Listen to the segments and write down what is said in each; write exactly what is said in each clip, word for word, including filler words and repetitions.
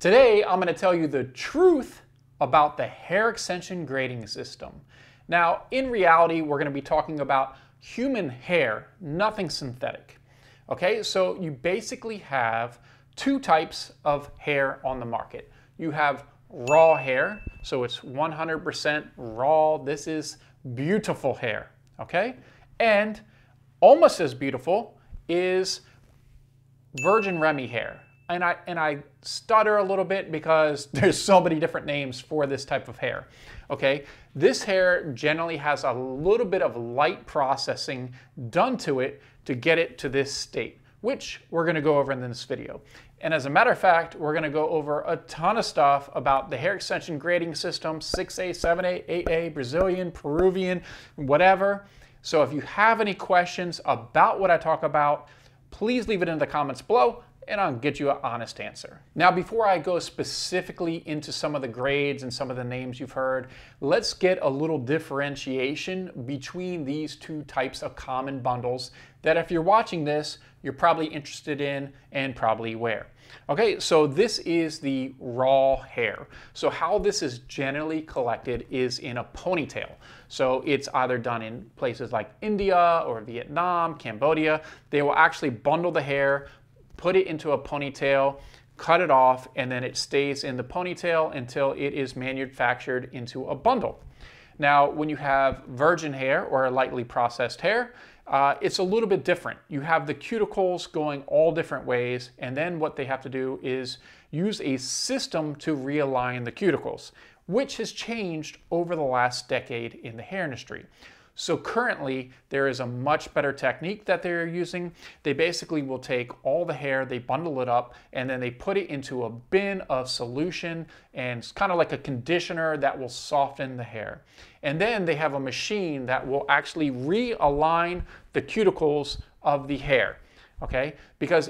Today, I'm going to tell you the truth about the hair extension grading system. Now, in reality, we're going to be talking about human hair, nothing synthetic. Okay, so you basically have two types of hair on the market. You have raw hair, so it's one hundred percent raw. This is beautiful hair, okay? And almost as beautiful is virgin Remy hair. And I, and I stutter a little bit because there's so many different names for this type of hair, okay? This hair generally has a little bit of light processing done to it to get it to this state, which we're gonna go over in this video. And as a matter of fact, we're gonna go over a ton of stuff about the hair extension grading system, six A, seven A, eight A, Brazilian, Peruvian, whatever. So if you have any questions about what I talk about, please leave it in the comments below, and I'll get you an honest answer. Now, before I go specifically into some of the grades and some of the names you've heard, let's get a little differentiation between these two types of common bundles that if you're watching this, you're probably interested in and probably wear. Okay, so this is the raw hair. So how this is generally collected is in a ponytail. So it's either done in places like India or Vietnam, Cambodia. They will actually bundle the hair, put it into a ponytail, cut it off, and then it stays in the ponytail until it is manufactured into a bundle. Now, when you have virgin hair or lightly processed hair, uh, it's a little bit different. You have the cuticles going all different ways, and then what they have to do is use a system to realign the cuticles, which has changed over the last decade in the hair industry. So currently, there is a much better technique that they're using. They basically will take all the hair, they bundle it up, and then they put it into a bin of solution, and it's kind of like a conditioner that will soften the hair. And then they have a machine that will actually realign the cuticles of the hair, okay? Because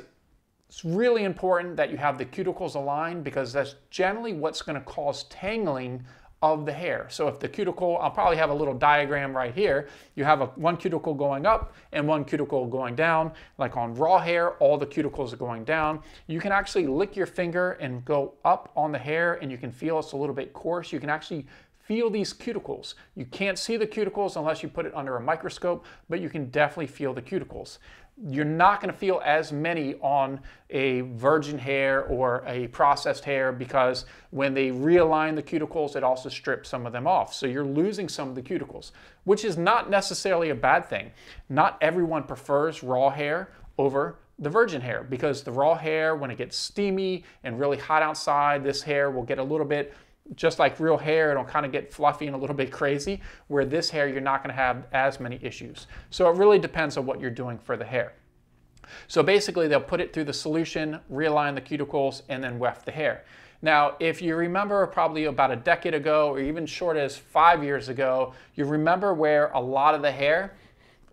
it's really important that you have the cuticles aligned, because that's generally what's going to cause tangling of the hair. So if the cuticle, I'll probably have a little diagram right here. You have a, one cuticle going up and one cuticle going down. Like on raw hair, all the cuticles are going down. You can actually lick your finger and go up on the hair, and you can feel it's a little bit coarse. You can actually feel these cuticles. You can't see the cuticles unless you put it under a microscope, but you can definitely feel the cuticles. You're not going to feel as many on a virgin hair or a processed hair, because when they realign the cuticles, it also strips some of them off. So you're losing some of the cuticles, which is not necessarily a bad thing. Not everyone prefers raw hair over the virgin hair, because the raw hair, when it gets steamy and really hot outside, this hair will get a little bit, just like real hair, it'll kind of get fluffy and a little bit crazy, where this hair, you're not going to have as many issues. So it really depends on what you're doing for the hair. So basically, they'll put it through the solution, realign the cuticles, and then weft the hair. Now, if you remember probably about a decade ago, or even short as five years ago, you remember where a lot of the hair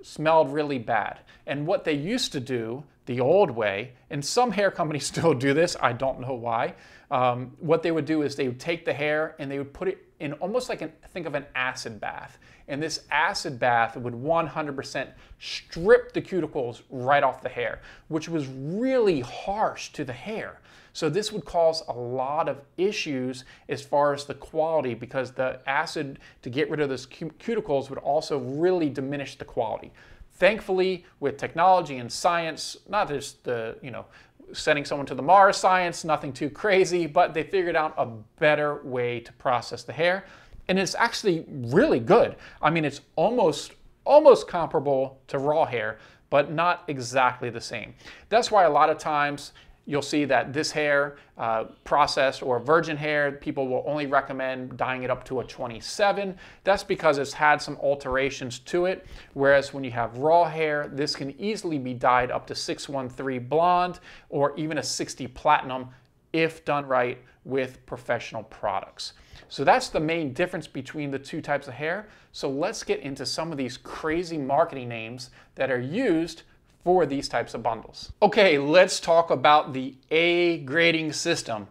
smelled really bad. And what they used to do, the old way, and some hair companies still do this, I don't know why, um, what they would do is they would take the hair and they would put it in almost like an, think of an acid bath. And this acid bath would one hundred percent strip the cuticles right off the hair, which was really harsh to the hair. So this would cause a lot of issues as far as the quality, because the acid to get rid of those cuticles would also really diminish the quality. Thankfully, with technology and science, not just the, you know, sending someone to the Mars science, nothing too crazy, but they figured out a better way to process the hair. And it's actually really good. I mean, it's almost, almost comparable to raw hair, but not exactly the same. That's why a lot of times you'll see that this hair, uh, processed or virgin hair, people will only recommend dyeing it up to a twenty-seven. That's because it's had some alterations to it. Whereas when you have raw hair, this can easily be dyed up to six one three blonde or even a sixty platinum if done right with professional products. So that's the main difference between the two types of hair. So let's get into some of these crazy marketing names that are used for these types of bundles. Okay, let's talk about the A grading system.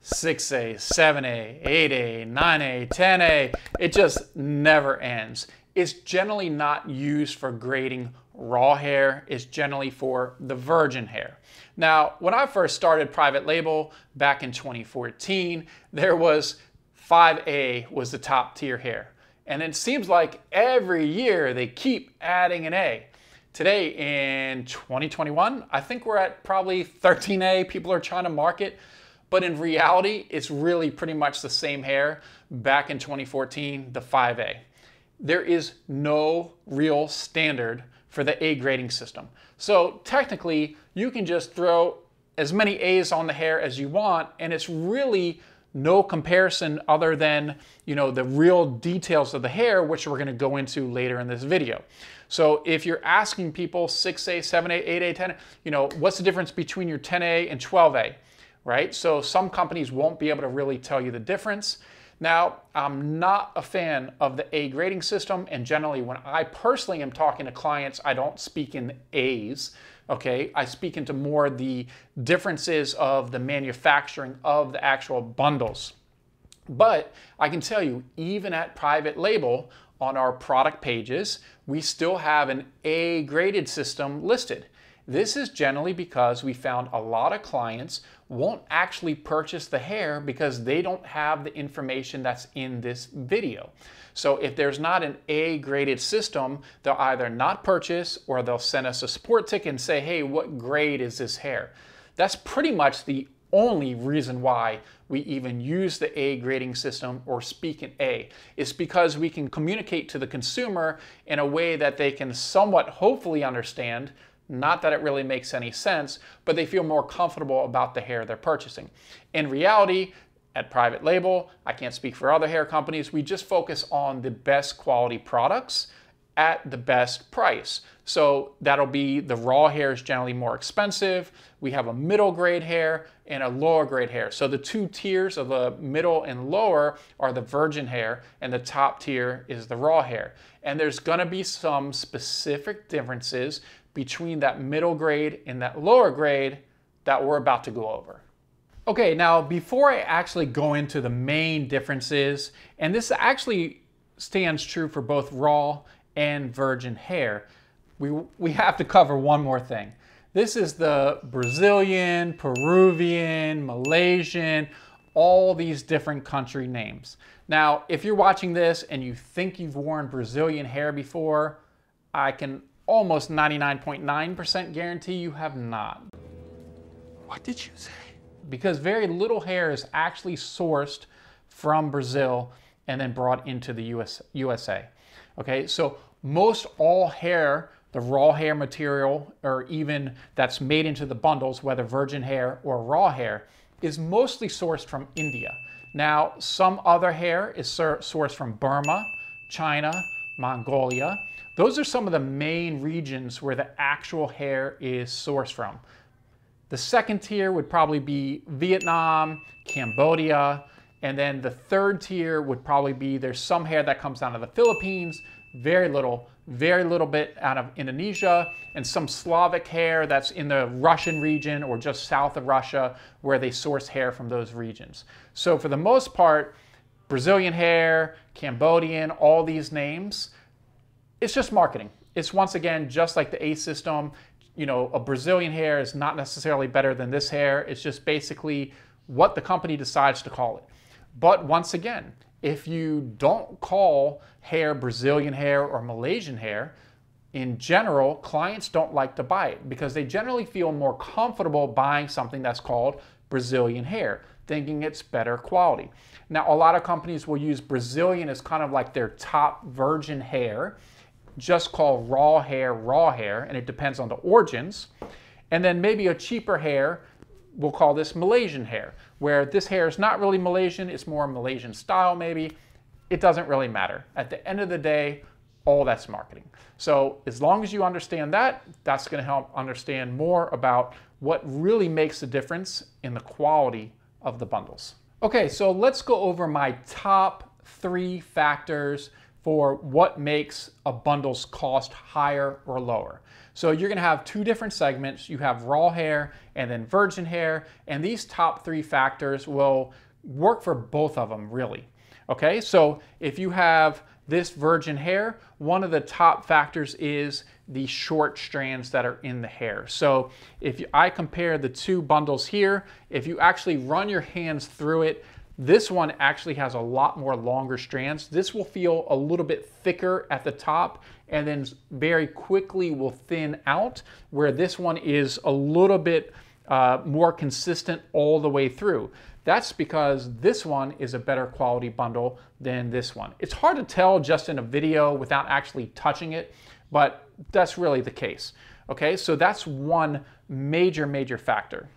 six A, seven A, eight A, nine A, ten A. It just never ends. It's generally not used for grading Raw hair is generally for the virgin hair. Now, when I first started Private Label back in twenty fourteen, there was five A was the top tier hair. And it seems like every year they keep adding an A. Today in twenty twenty-one, I think we're at probably thirteen A. People are trying to market, but in reality, it's really pretty much the same hair back in twenty fourteen, the five A. There is no real standard for the A grading system. So technically, you can just throw as many A's on the hair as you want, and it's really no comparison other than, you know, the real details of the hair, which we're gonna go into later in this video. So if you're asking people six A, seven A, eight A, ten A, you know, what's the difference between your ten A and twelve A, right? So some companies won't be able to really tell you the difference. Now, I'm not a fan of the A grading system, and generally when I personally am talking to clients, I don't speak in A's, okay? I speak into more the differences of the manufacturing of the actual bundles. But I can tell you, even at Private Label, on our product pages, we still have an A graded system listed. This is generally because we found a lot of clients won't actually purchase the hair because they don't have the information that's in this video. So if there's not an A graded system, they'll either not purchase or they'll send us a support ticket and say, hey, what grade is this hair? That's pretty much the only reason why we even use the A grading system or speak in A. It's because we can communicate to the consumer in a way that they can somewhat hopefully understand. Not that it really makes any sense, but they feel more comfortable about the hair they're purchasing. In reality, at Private Label, I can't speak for other hair companies, we just focus on the best quality products at the best price. So that'll be the raw hair is generally more expensive. We have a middle grade hair and a lower grade hair. So the two tiers of the middle and lower are the virgin hair, and the top tier is the raw hair. And there's gonna be some specific differences between that middle grade and that lower grade that we're about to go over. Okay, now before I actually go into the main differences, and this actually stands true for both raw and virgin hair, we, we have to cover one more thing. This is the Brazilian, Peruvian, Malaysian, all these different country names. Now, if you're watching this and you think you've worn Brazilian hair before, I can almost ninety-nine point nine percent guarantee you have not. What did you say? Because very little hair is actually sourced from Brazil and then brought into the U S, U S A. Okay, so most all hair, the raw hair material, or even that's made into the bundles, whether virgin hair or raw hair, is mostly sourced from India. Now, some other hair is sourced from Burma, China, Mongolia. Those are some of the main regions where the actual hair is sourced from. The second tier would probably be Vietnam, Cambodia, and then the third tier would probably be there's some hair that comes out of the Philippines, very little, very little bit out of Indonesia, and some Slavic hair that's in the Russian region or just south of Russia where they source hair from those regions. So for the most part, Brazilian hair, Cambodian, all these names, it's just marketing. It's once again, just like the A system, you know, a Brazilian hair is not necessarily better than this hair. It's just basically what the company decides to call it. But once again, if you don't call hair Brazilian hair or Malaysian hair, in general, clients don't like to buy it because they generally feel more comfortable buying something that's called Brazilian hair, thinking it's better quality. Now, a lot of companies will use Brazilian as kind of like their top virgin hair, just call raw hair raw hair, and it depends on the origins. And then maybe a cheaper hair, we'll call this Malaysian hair, where this hair is not really Malaysian, it's more Malaysian style maybe. It doesn't really matter. At the end of the day, all that's marketing. So as long as you understand that, that's gonna help understand more about what really makes the difference in the quality of the bundles. Okay, so let's go over my top three factors for what makes a bundle's cost higher or lower. So you're gonna have two different segments. You have raw hair and then virgin hair, and these top three factors will work for both of them really. Okay, so if you have this virgin hair, one of the top factors is the short strands that are in the hair. So if I compare the two bundles here, if you actually run your hands through it, this one actually has a lot more longer strands. This will feel a little bit thicker at the top and then very quickly will thin out, where this one is a little bit uh, more consistent all the way through. That's because this one is a better quality bundle than this one. It's hard to tell just in a video without actually touching it, but that's really the case. Okay, so that's one major, major factor.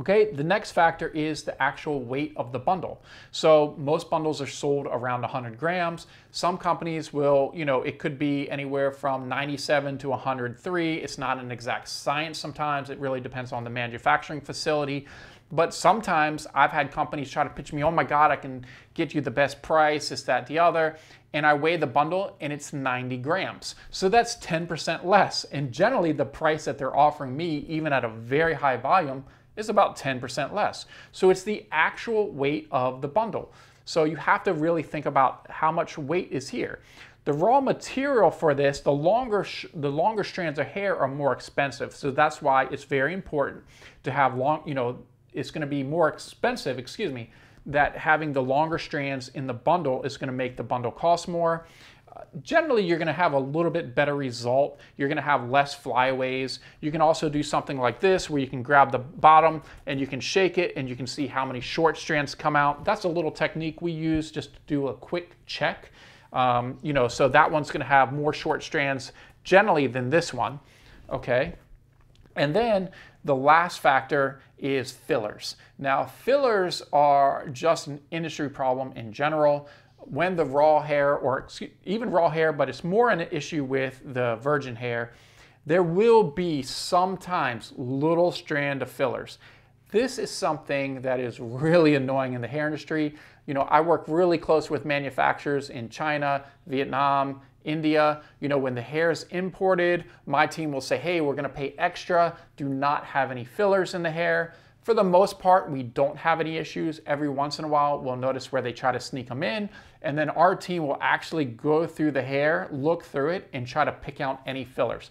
Okay, the next factor is the actual weight of the bundle. So most bundles are sold around one hundred grams. Some companies will, you know, it could be anywhere from ninety-seven to one hundred three. It's not an exact science sometimes. It really depends on the manufacturing facility. But sometimes I've had companies try to pitch me, oh my God, I can get you the best price, it's that, the other. And I weigh the bundle and it's ninety grams. So that's ten percent less. And generally the price that they're offering me, even at a very high volume, is about ten percent less. So it's the actual weight of the bundle. So you have to really think about how much weight is here. The raw material for this, the longer, the longer strands of hair are more expensive. So that's why it's very important to have long, you know, it's gonna be more expensive, excuse me, that having the longer strands in the bundle is gonna make the bundle cost more. Uh, generally, you're gonna have a little bit better result. You're gonna have less flyaways. You can also do something like this where you can grab the bottom and you can shake it and you can see how many short strands come out. That's a little technique we use just to do a quick check. Um, you know, so that one's gonna have more short strands generally than this one, okay? And then the last factor is fillers. Now, fillers are just an industry problem in general. When the raw hair, or even raw hair, but it's more an issue with the virgin hair, there will be sometimes little strand of fillers. This is something that is really annoying in the hair industry. You know, I work really close with manufacturers in China, Vietnam, India. You know, when the hair is imported, my team will say, hey, we're gonna pay extra. Do not have any fillers in the hair. For the most part, we don't have any issues. Every once in a while, we'll notice where they try to sneak them in, and then our team will actually go through the hair, look through it, and try to pick out any fillers.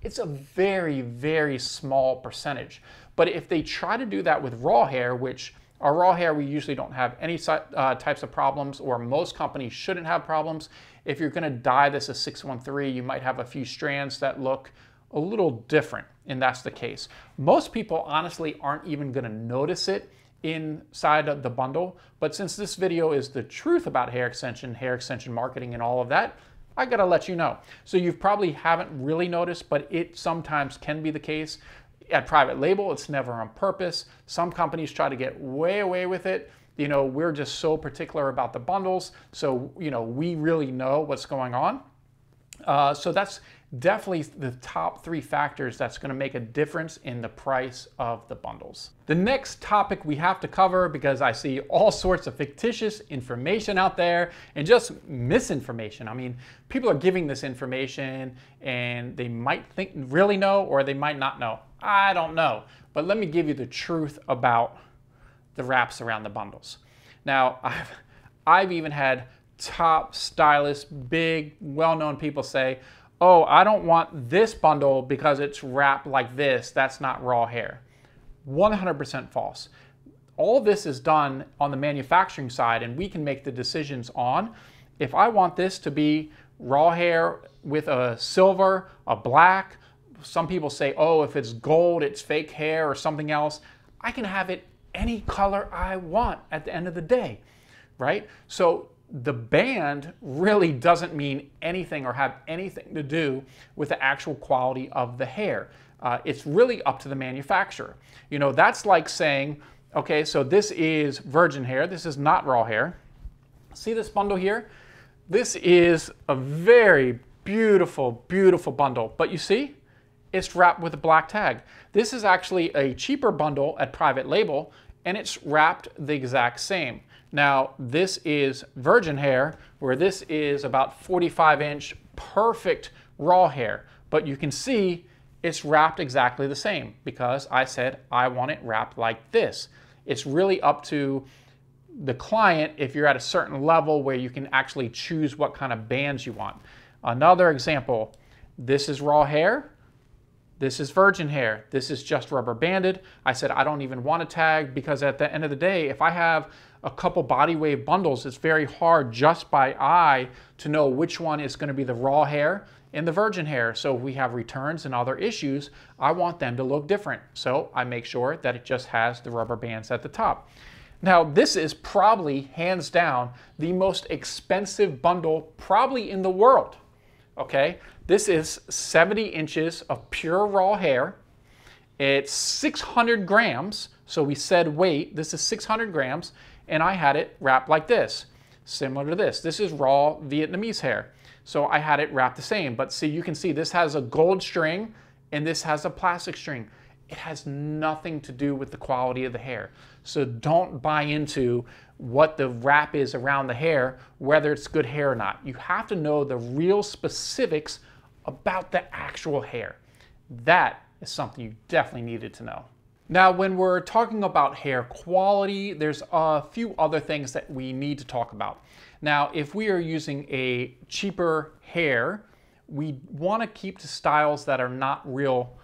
It's a very, very small percentage. But if they try to do that with raw hair, which our raw hair, we usually don't have any uh, types of problems, or most companies shouldn't have problems. If you're gonna dye this a six one three, you might have a few strands that look a little different, and that's the case. Most people honestly aren't even gonna notice it inside of the bundle, but since this video is the truth about hair extension, hair extension marketing, and all of that, I gotta let you know. So you probably haven't really noticed, but it sometimes can be the case. At Private Label, it's never on purpose. Some companies try to get way away with it. You know, we're just so particular about the bundles, so, you know, we really know what's going on. Uh, so that's definitely the top three factors that's going to make a difference in the price of the bundles. The next topic we have to cover, because I see all sorts of fictitious information out there and just misinformation. I mean, people are giving this information and they might think really know, or they might not know. I don't know. But let me give you the truth about the wraps around the bundles. Now, I've, I've even had top stylists, big, well-known people say, oh, I don't want this bundle because it's wrapped like this. That's not raw hair. one hundred percent false. All this is done on the manufacturing side, and we can make the decisions on if I want this to be raw hair with a silver, a black. Some people say, oh, if it's gold, it's fake hair or something else. I can have it any color I want at the end of the day, right? So the band really doesn't mean anything or have anything to do with the actual quality of the hair. Uh, it's really up to the manufacturer. You know, that's like saying, okay, so this is virgin hair. This is not raw hair. See this bundle here? This is a very beautiful, beautiful bundle. But you see, it's wrapped with a black tag. This is actually a cheaper bundle at Private Label, and it's wrapped the exact same. Now, this is virgin hair, where this is about forty-five inch perfect raw hair. But you can see it's wrapped exactly the same because I said I want it wrapped like this. It's really up to the client if you're at a certain level where you can actually choose what kind of bands you want. Another example, this is raw hair, this is virgin hair, this is just rubber banded. I said I don't even want a tag because at the end of the day, if I have a couple body wave bundles, it's very hard just by eye to know which one is going to be the raw hair and the virgin hair. So if we have returns and other issues, I want them to look different. So I make sure that it just has the rubber bands at the top. Now this is probably hands down the most expensive bundle probably in the world. Okay, this is seventy inches of pure raw hair. It's six hundred grams. So we said weight, this is six hundred grams, and I had it wrapped like this, similar to this. This is raw Vietnamese hair. So I had it wrapped the same, but see, you can see this has a gold string and this has a plastic string. It has nothing to do with the quality of the hair. So don't buy into what the wrap is around the hair, whether it's good hair or not. You have to know the real specifics about the actual hair. That is something you definitely needed to know. Now, when we're talking about hair quality, there's a few other things that we need to talk about. Now, if we are using a cheaper hair, we want to keep to styles that are not real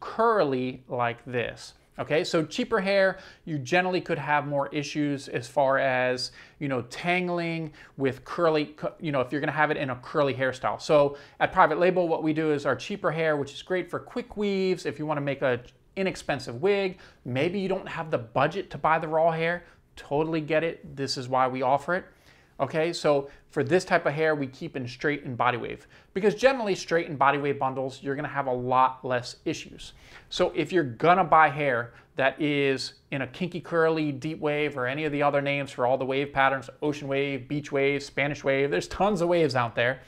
curly like this. Okay, so cheaper hair, you generally could have more issues as far as, you know, tangling with curly, you know, if you're gonna have it in a curly hairstyle. So at Private Label, what we do is our cheaper hair, which is great for quick weaves. If you wanna make an inexpensive wig, maybe you don't have the budget to buy the raw hair, totally get it. This is why we offer it. Okay, so for this type of hair, we keep in straight and body wave because generally straight and body wave bundles, you're gonna have a lot less issues. So if you're gonna buy hair that is in a kinky curly, deep wave, or any of the other names for all the wave patterns, ocean wave, beach wave, Spanish wave, there's tons of waves out there.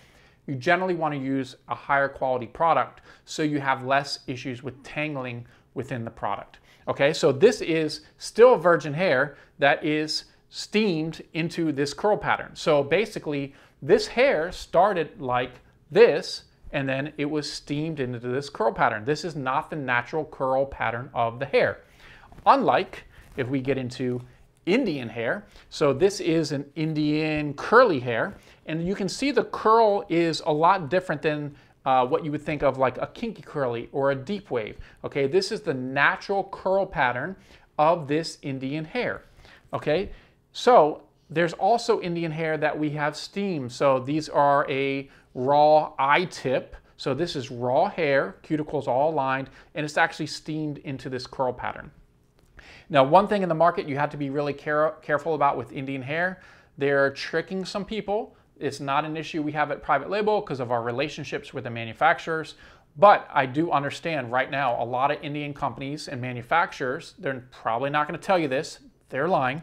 You generally wanna use a higher quality product so you have less issues with tangling within the product. Okay, so this is still virgin hair that is steamed into this curl pattern. So basically this hair started like this and then it was steamed into this curl pattern. This is not the natural curl pattern of the hair. Unlike if we get into Indian hair. So this is an Indian curly hair and you can see the curl is a lot different than uh, what you would think of like a kinky curly or a deep wave. Okay, this is the natural curl pattern of this Indian hair. Okay. So there's also Indian hair that we have steamed. So these are a raw eye tip. So this is raw hair, cuticles all aligned, and it's actually steamed into this curl pattern. Now, one thing in the market you have to be really care careful about with Indian hair, they're tricking some people. It's not an issue we have at Private Label because of our relationships with the manufacturers. But I do understand right now, a lot of Indian companies and manufacturers, they're probably not going to tell you this, they're lying.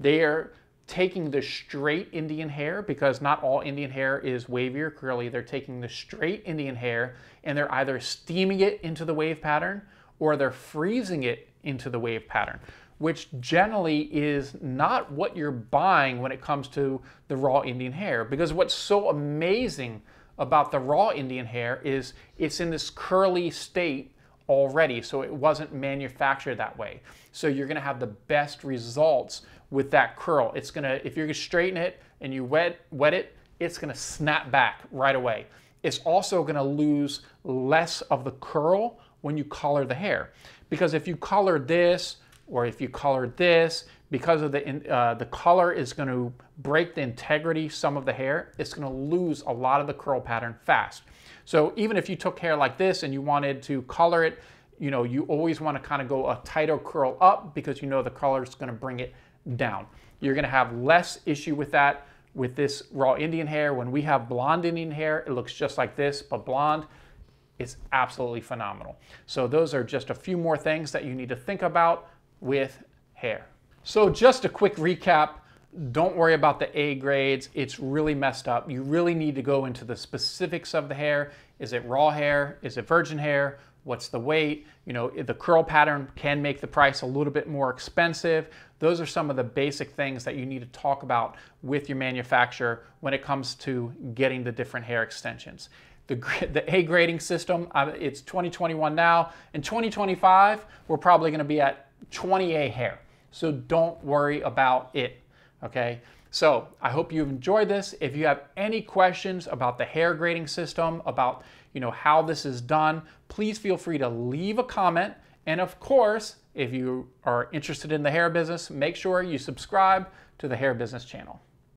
They're taking the straight Indian hair because not all Indian hair is wavy or curly. They're taking the straight Indian hair and they're either steaming it into the wave pattern or they're freezing it into the wave pattern, which generally is not what you're buying when it comes to the raw Indian hair. Because what's so amazing about the raw Indian hair is it's in this curly state already, so it wasn't manufactured that way. So you're gonna have the best results with that curl. It's gonna, if you're gonna straighten it and you wet, wet it, it's gonna snap back right away. It's also gonna lose less of the curl when you color the hair. Because if you color this, or if you color this, because of the, uh, the color is gonna break the integrity some of the hair, it's gonna lose a lot of the curl pattern fast. So even if you took hair like this and you wanted to color it, you know, you always want to kind of go a tighter curl up because you know the color is going to bring it down. You're going to have less issue with that with this raw Indian hair. When we have blonde Indian hair, it looks just like this, but blonde is absolutely phenomenal. So those are just a few more things that you need to think about with hair. So just a quick recap. Don't worry about the A grades. It's really messed up. You really need to go into the specifics of the hair. Is it raw hair? Is it virgin hair? What's the weight? You know, the curl pattern can make the price a little bit more expensive. Those are some of the basic things that you need to talk about with your manufacturer when it comes to getting the different hair extensions. The, the A grading system, it's twenty twenty-one now. In twenty twenty-five, we're probably gonna be at twenty A hair. So don't worry about it. Okay, so I hope you've enjoyed this. If you have any questions about the hair grading system, about you know how this is done, please feel free to leave a comment. And of course, if you are interested in the hair business, make sure you subscribe to the Hair Business channel.